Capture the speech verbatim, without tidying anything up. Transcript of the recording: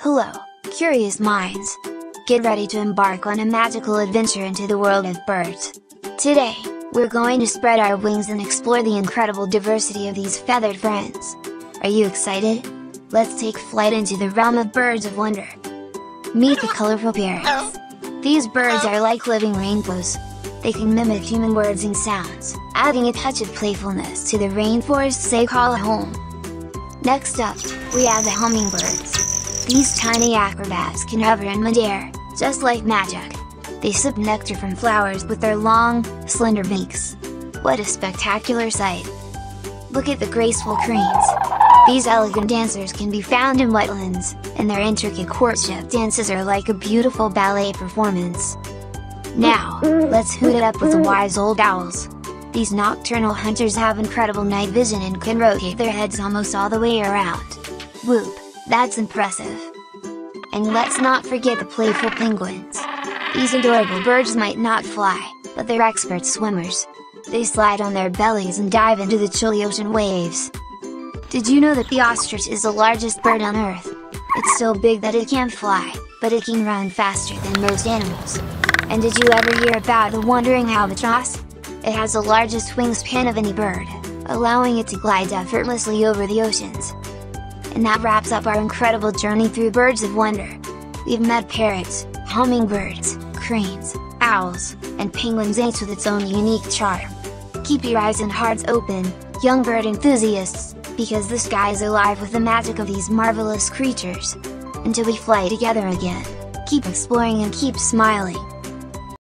Hello, curious minds! Get ready to embark on a magical adventure into the world of birds! Today, we're going to spread our wings and explore the incredible diversity of these feathered friends! Are you excited? Let's take flight into the realm of birds of wonder! Meet the colorful parrots! These birds are like living rainbows. They can mimic human words and sounds, adding a touch of playfulness to the rainforests they call home. Next up, we have the hummingbirds. These tiny acrobats can hover in midair, just like magic. They sip nectar from flowers with their long, slender beaks. What a spectacular sight! Look at the graceful cranes! These elegant dancers can be found in wetlands, and their intricate courtship dances are like a beautiful ballet performance. Now, let's hoot it up with the wise old owls. These nocturnal hunters have incredible night vision and can rotate their heads almost all the way around. Whoop! That's impressive! And let's not forget the playful penguins! These adorable birds might not fly, but they're expert swimmers. They slide on their bellies and dive into the chilly ocean waves. Did you know that the ostrich is the largest bird on Earth? It's so big that it can't fly, but it can run faster than most animals. And did you ever hear about the wandering albatross? It has the largest wingspan of any bird, allowing it to glide effortlessly over the oceans. And that wraps up our incredible journey through birds of wonder. We've met parrots, hummingbirds, cranes, owls, and penguins, each with its own unique charm. Keep your eyes and hearts open, young bird enthusiasts, because the sky is alive with the magic of these marvelous creatures. Until we fly together again, keep exploring and keep smiling.